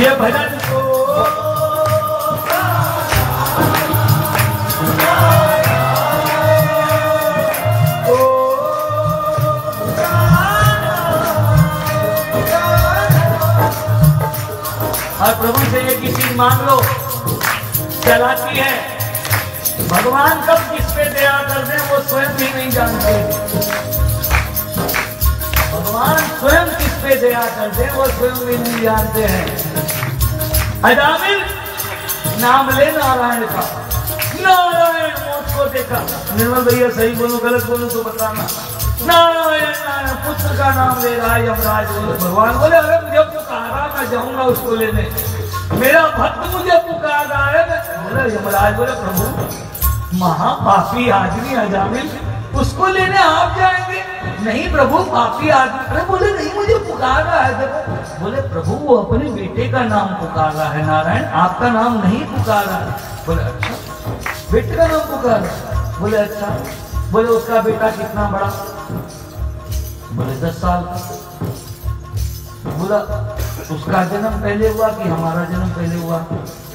ये भजन को और प्रभु से ये किसी मान लो चलाती है। भगवान कब किस पे दया कर दे वो स्वयं भी नहीं जानते। भगवान स्वयं किस पे दया कर दे वो स्वयं भी नहीं जानते हैं। अजामिल नाम ले नारायण का, नारायण मौत को देखा। निर्मल भैया सही बोलूं गलत बोलूं तो बताना। नारायण नारायण पुत्र का नाम ले रहा है यमराज। भगवान बोले अरे मुझे पुकारा मैं जाऊंगा उसको लेने, मेरा भक्त मुझे पुकार रहा है। बोले यमराज बोले प्रभु महापापी आदमी अजामिल उसको लेने आप जाएंगे? नहीं प्रभु पापी आदमी। अरे बोले नहीं मुझे पुकार रहा है। बोले प्रभु वो अपने बेटे का नाम पुकार रहा है नारायण, आपका नाम नहीं पुकार रहा। बोले अच्छा बेटे का नाम पुकार रहा। बोले अच्छा। बोले उसका बेटा कितना बड़ा? बोले 10 साल। बोला उसका जन्म पहले हुआ कि हमारा जन्म पहले हुआ?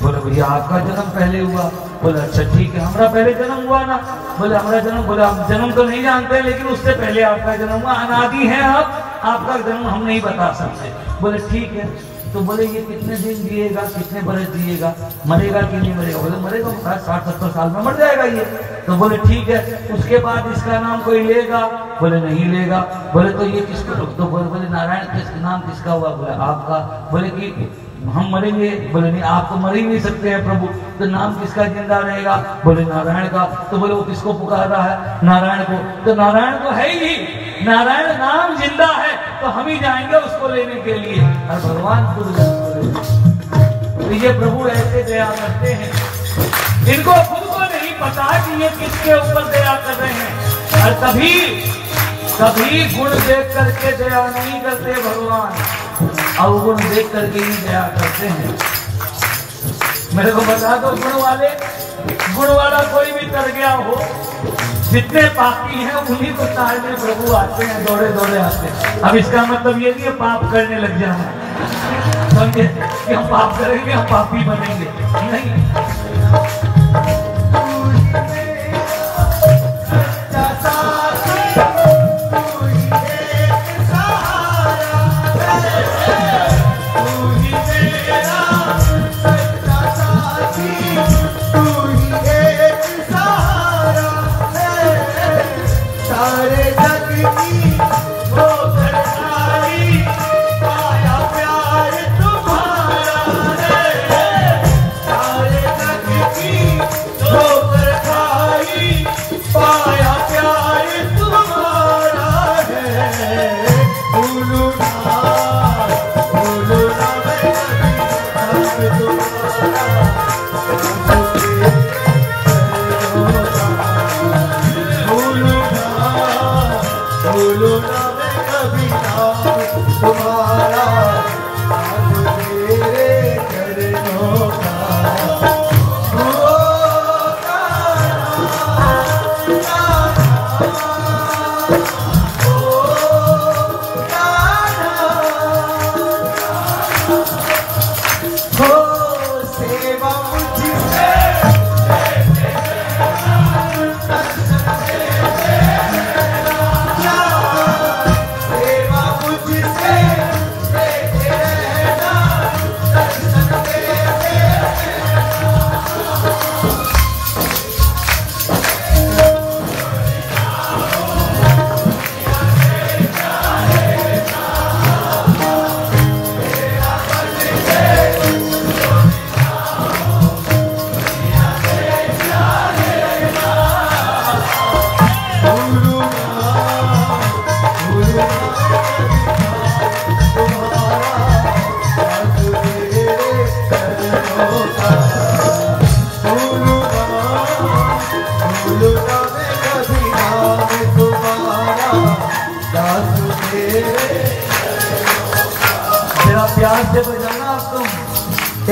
बोला भैया आपका जन्म पहले हुआ। बोला अच्छा ठीक है हमारा पहले जन्म हुआ ना? बोले हमारा जन्म। बोला हम जन्म तो नहीं जानते लेकिन उससे पहले आपका जन्म हुआ, अनादि है आप, आपका जन्म हम नहीं बता सकते। बोले ठीक है। तो बोले ये कितने दिन जिएगा, कितने बरस जिएगा, मरेगा कि नहीं मरेगा? बोले मरेगा 60-70 साल में मर जाएगा ये। तो बोले ठीक है उसके बाद इसका नाम कोई लेगा? बोले नहीं लेगा। बोले तो ये किसको रख दो? बोले नारायण किसका नाम किसका हुआ? बोले आपका। बोले कि हम मरेंगे? बोले नहीं आप तो मर ही नहीं सकते हैं प्रभु, तो नाम किसका जिंदा रहेगा? बोले नारायण का। तो बोले वो किसको पुकार रहा है? नारायण को। तो नारायण को है ही, नारायण नाम जिंदा है तो हम ही जाएंगे उसको लेने के लिए। और भगवान खुद तो ये प्रभु ऐसे दया करते हैं, इनको खुद को नहीं पता कि ये किसके ऊपर दया कर रहे हैं। और कभी कभी गुण देख करके दया नहीं करते भगवान, अवगुण देख करके ही दया करते हैं। मेरे को बता दो गुण वाला कोई भी कर गया हो, जितने पापी हैं उन्हीं को तारने प्रभु आते हैं, दौड़े दौड़े आते हैं। अब इसका मतलब ये नहीं है पाप करने लग जाना, समझे कि हम पाप करेंगे हम पापी बनेंगे, नहीं।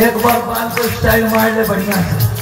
एक बार 500 स्टाइल मार ले बढ़िया से।